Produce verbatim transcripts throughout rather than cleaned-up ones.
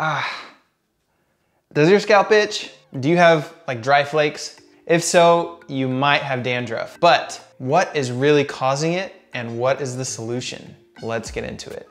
Ah. Does your scalp itch? Do you have like dry flakes? If so, you might have dandruff. But what is really causing it and what is the solution? Let's get into it.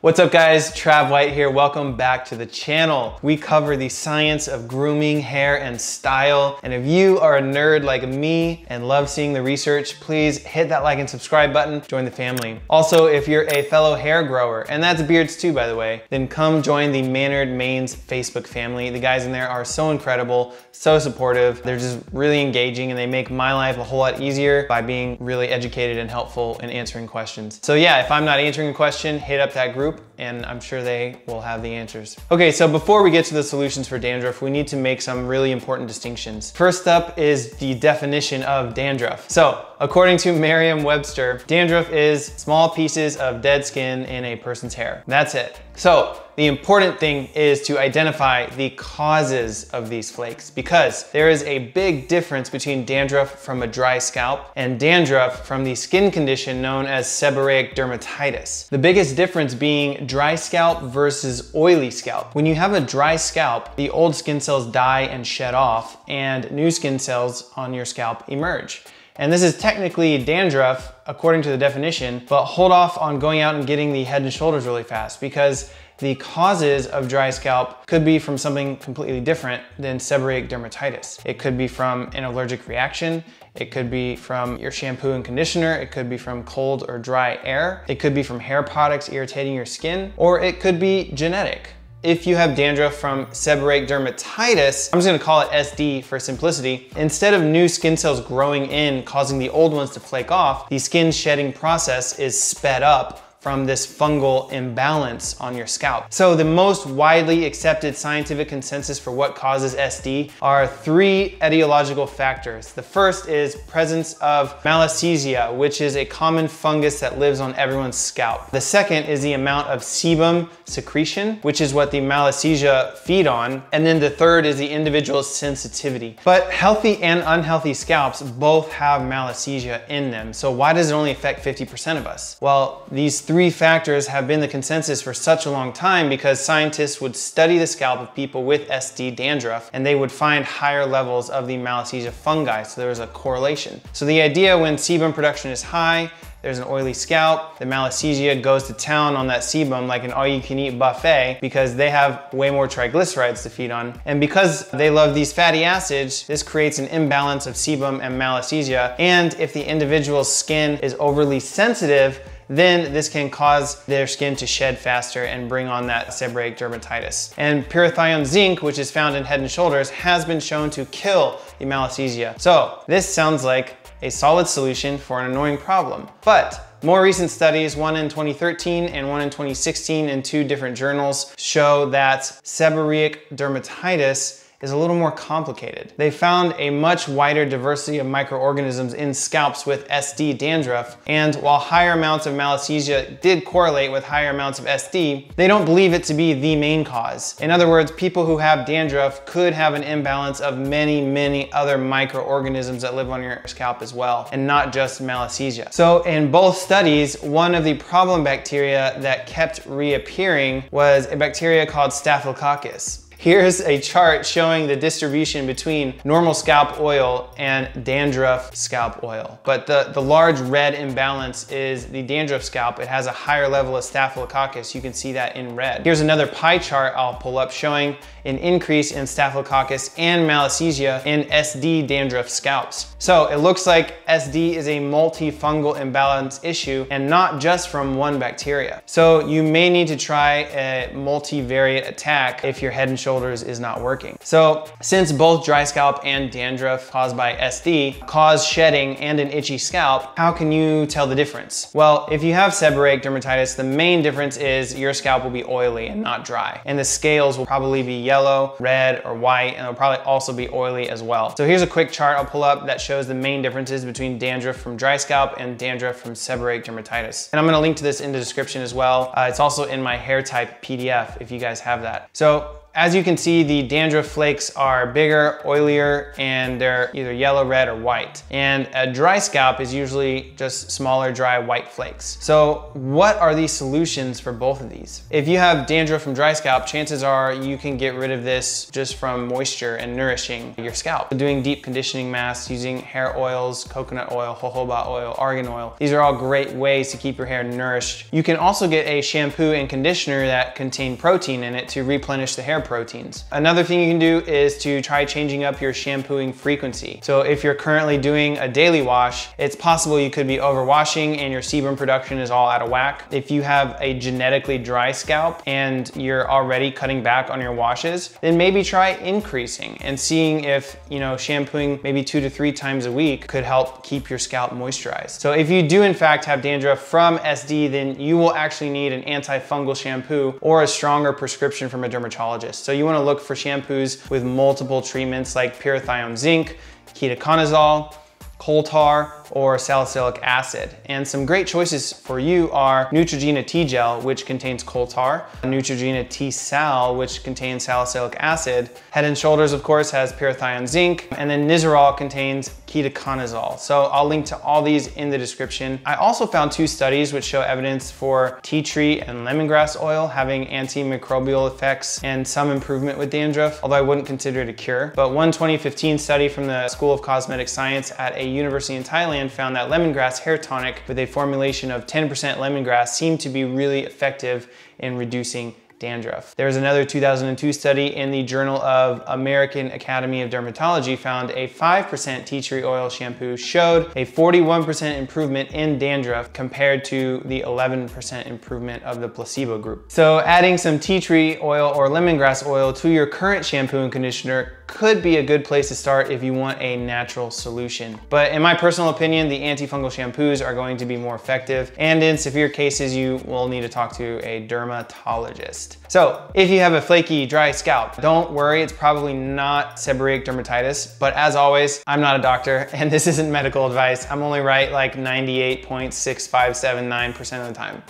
What's up guys, Trav White here. Welcome back to the channel. We cover the science of grooming, hair, and style. And if you are a nerd like me and love seeing the research, please hit that like and subscribe button, join the family. Also, if you're a fellow hair grower, and that's beards too, by the way, then come join the Mannered Manes Facebook family. The guys in there are so incredible, so supportive. They're just really engaging and they make my life a whole lot easier by being really educated and helpful and answering questions. So yeah, if I'm not answering a question, hit up that group and I'm sure they will have the answers. Okay, so before we get to the solutions for dandruff, we need to make some really important distinctions. First up is the definition of dandruff. So, according to Merriam-Webster, dandruff is small pieces of dead skin in a person's hair. That's it. So, the important thing is to identify the causes of these flakes because there is a big difference between dandruff from a dry scalp and dandruff from the skin condition known as seborrheic dermatitis. The biggest difference being dry scalp versus oily scalp. When you have a dry scalp, the old skin cells die and shed off and new skin cells on your scalp emerge. And this is technically dandruff according to the definition, but hold off on going out and getting the Head and Shoulders really fast because the causes of dry scalp could be from something completely different than seborrheic dermatitis. It could be from an allergic reaction. It could be from your shampoo and conditioner. It could be from cold or dry air. It could be from hair products irritating your skin, or it could be genetic. If you have dandruff from seborrheic dermatitis, I'm just gonna call it S D for simplicity, instead of new skin cells growing in, causing the old ones to flake off, the skin shedding process is sped up from this fungal imbalance on your scalp. So the most widely accepted scientific consensus for what causes S D are three etiological factors. The first is presence of Malassezia, which is a common fungus that lives on everyone's scalp. The second is the amount of sebum secretion, which is what the Malassezia feed on. And then the third is the individual's sensitivity. But healthy and unhealthy scalps both have Malassezia in them. So why does it only affect fifty percent of us? Well, these three Three factors have been the consensus for such a long time because scientists would study the scalp of people with S D dandruff and they would find higher levels of the Malassezia fungi, so there was a correlation. So the idea when sebum production is high, there's an oily scalp, the Malassezia goes to town on that sebum like an all-you-can-eat buffet because they have way more triglycerides to feed on. And because they love these fatty acids, this creates an imbalance of sebum and Malassezia. And if the individual's skin is overly sensitive, then this can cause their skin to shed faster and bring on that seborrheic dermatitis. And pyrithione zinc, which is found in Head and Shoulders, has been shown to kill the Malassezia. So this sounds like a solid solution for an annoying problem. But more recent studies, one in twenty thirteen and one in twenty sixteen in two different journals, show that seborrheic dermatitis is a little more complicated. They found a much wider diversity of microorganisms in scalps with S D dandruff, and while higher amounts of Malassezia did correlate with higher amounts of S D, they don't believe it to be the main cause. In other words, people who have dandruff could have an imbalance of many, many other microorganisms that live on your scalp as well, and not just Malassezia. So in both studies, one of the problem bacteria that kept reappearing was a bacteria called Staphylococcus. Here's a chart showing the distribution between normal scalp oil and dandruff scalp oil. But the, the large red imbalance is the dandruff scalp. It has a higher level of Staphylococcus. You can see that in red. Here's another pie chart I'll pull up showing an increase in Staphylococcus and Malassezia in S D dandruff scalps. So it looks like S D is a multifungal imbalance issue and not just from one bacteria. So you may need to try a multivariate attack if your Head and Shoulders is not working. So since both dry scalp and dandruff caused by S D cause shedding and an itchy scalp, how can you tell the difference? Well, if you have seborrheic dermatitis, the main difference is your scalp will be oily and not dry. And the scales will probably be yellow, red, or white, and it'll probably also be oily as well. So here's a quick chart I'll pull up that shows the main differences between dandruff from dry scalp and dandruff from seborrheic dermatitis. And I'm gonna link to this in the description as well. Uh, it's also in my hair type P D F if you guys have that. So As you can see, the dandruff flakes are bigger, oilier, and they're either yellow, red, or white. And a dry scalp is usually just smaller, dry, white flakes. So what are the solutions for both of these? If you have dandruff from dry scalp, chances are you can get rid of this just from moisture and nourishing your scalp. So doing deep conditioning masks, using hair oils, coconut oil, jojoba oil, argan oil. These are all great ways to keep your hair nourished. You can also get a shampoo and conditioner that contain protein in it to replenish the hair proteins. Another thing you can do is to try changing up your shampooing frequency. So if you're currently doing a daily wash, it's possible you could be overwashing and your sebum production is all out of whack. If you have a genetically dry scalp and you're already cutting back on your washes, then maybe try increasing and seeing if, you know, shampooing maybe two to three times a week could help keep your scalp moisturized. So if you do in fact have dandruff from S D, then you will actually need an antifungal shampoo or a stronger prescription from a dermatologist. So you want to look for shampoos with multiple treatments like Pyrithione Zinc, Ketoconazole, coal tar, or salicylic acid. And some great choices for you are Neutrogena T/Gel, which contains coal tar, Neutrogena T/Sal, which contains salicylic acid, Head and Shoulders, of course, has Pyrithione Zinc, and then Nizoral contains Ketoconazole. So I'll link to all these in the description. I also found two studies which show evidence for tea tree and lemongrass oil having antimicrobial effects and some improvement with dandruff, although I wouldn't consider it a cure. But one twenty fifteen study from the School of Cosmetic Science at a university in Thailand found that lemongrass hair tonic with a formulation of ten percent lemongrass seemed to be really effective in reducing dandruff. There's another two thousand two study in the Journal of American Academy of Dermatology found a five percent tea tree oil shampoo showed a forty-one percent improvement in dandruff compared to the eleven percent improvement of the placebo group. So adding some tea tree oil or lemongrass oil to your current shampoo and conditioner could be a good place to start if you want a natural solution. But in my personal opinion, the antifungal shampoos are going to be more effective, and in severe cases, you will need to talk to a dermatologist. So if you have a flaky, dry scalp, don't worry, it's probably not seborrheic dermatitis, but as always, I'm not a doctor and this isn't medical advice. I'm only right like ninety-eight point six five seven nine percent of the time.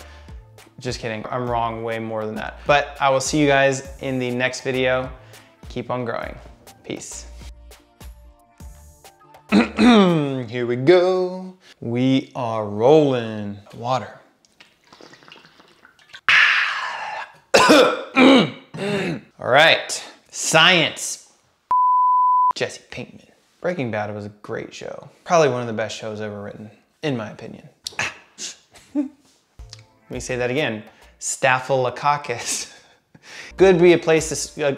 Just kidding, I'm wrong way more than that. But I will see you guys in the next video. Keep on growing. Peace. Here we go. We are rolling water. All right, science. Jesse Pinkman. Breaking Bad was a great show. Probably one of the best shows ever written, in my opinion. Let me say that again. Staphylococcus. Could be a place to. Uh,